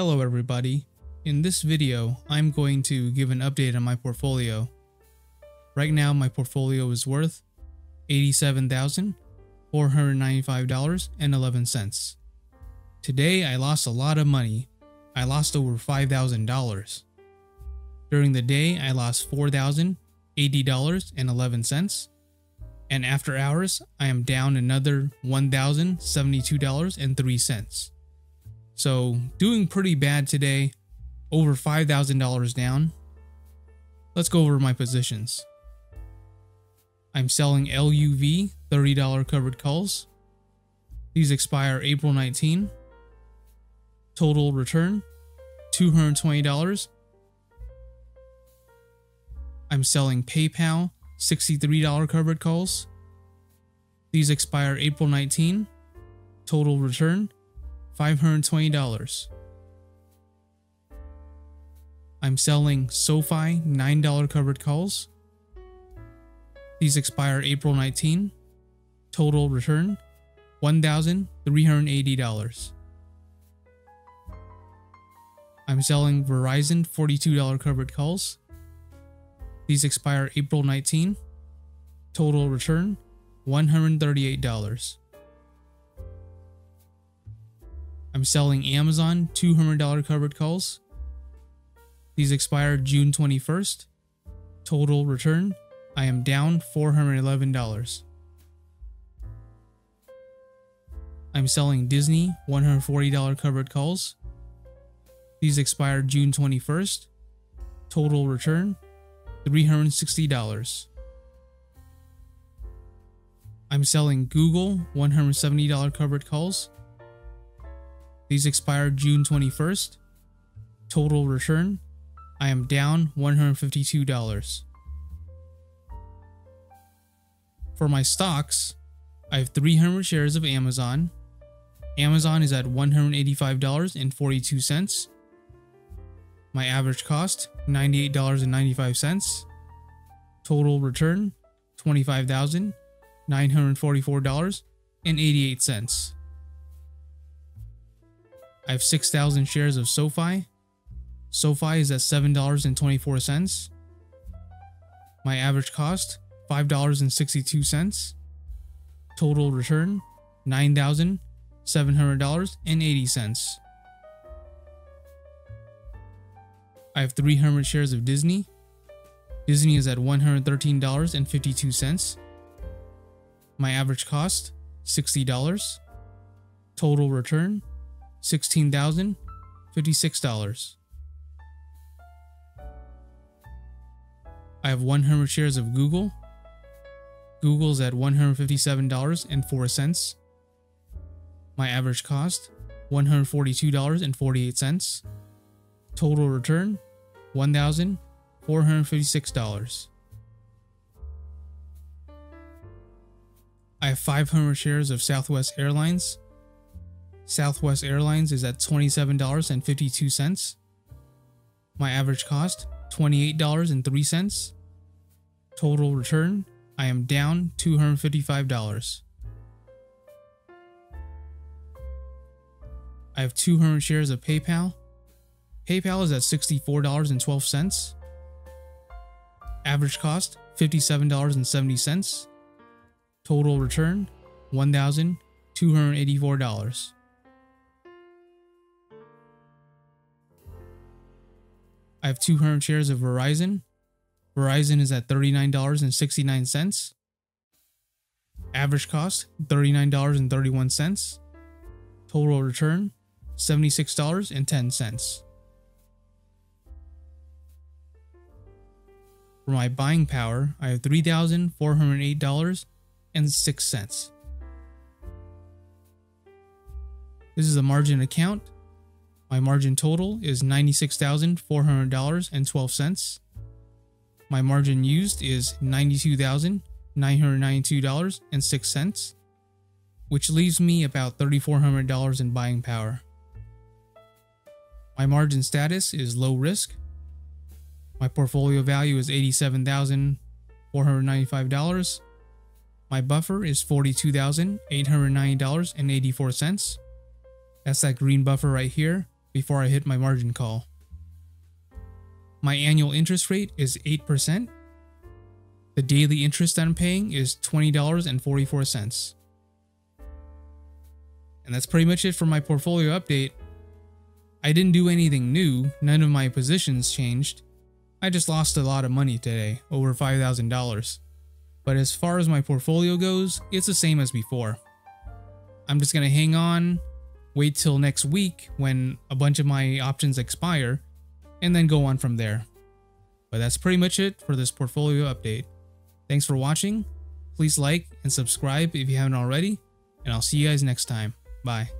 Hello everybody, in this video I'm going to give an update on my portfolio. Right now my portfolio is worth $87,495.11. Today I lost a lot of money. I lost over $5,000. During the day I lost $4,080.11, and after hours I am down another $1,072.03. So doing pretty bad today, over $5,000 down. Let's go over my positions. I'm selling LUV $30 covered calls. These expire April 19. Total return, $220. I'm selling PayPal $63 covered calls. These expire April 19. Total return, $520. I'm selling SoFi $9 covered calls. These expire April 19. Total return, $1,380. I'm selling Verizon $42 covered calls. These expire April 19. Total return, $138. I'm selling Amazon $200 covered calls. These expire June 21st. Total return, I am down $411. I'm selling Disney $140 covered calls. These expire June 21st. Total return, $360. I'm selling Google $170 covered calls. These expire June 21st. Total return, I am down $152. For my stocks, I have 300 shares of Amazon. Amazon is at $185.42. My average cost, $98.95. Total return, $25,944.88. I have 6,000 shares of SoFi. SoFi is at $7.24. My average cost, $5.62. Total return, $9,700.80. I have 300 shares of Disney. Disney is at $113.52. My average cost, $60. Total return, $16,056. I have 100 shares of Google. Google's at $157.04. My average cost, $142.48. Total return, $1,456. I have 500 shares of Southwest Airlines. Southwest Airlines is at $27.52. My average cost, $28.03. Total return, I am down $255. I have 200 shares of PayPal. PayPal is at $64.12. Average cost, $57.70. Total return, $1,284. I have 200 shares of Verizon. Verizon is at $39.69. Average cost, $39.31. Total return, $76.10. For my buying power, I have $3,408.06. This is a margin account. My margin total is $96,400.12. My margin used is $92,992.06, which leaves me about $3,400 in buying power. My margin status is low risk. My portfolio value is $87,495. My buffer is $42,809.84. That's that green buffer right here. before I hit my margin call. My annual interest rate is 8%. The daily interest I'm paying is $20.44. And that's pretty much it for my portfolio update. I didn't do anything new, none of my positions changed. I just lost a lot of money today, over $5,000. But as far as my portfolio goes, it's the same as before. I'm just going to hang on, wait till next week when a bunch of my options expire, and then go on from there. But that's pretty much it for this portfolio update. Thanks for watching. Please like and subscribe if you haven't already, and I'll see you guys next time. Bye.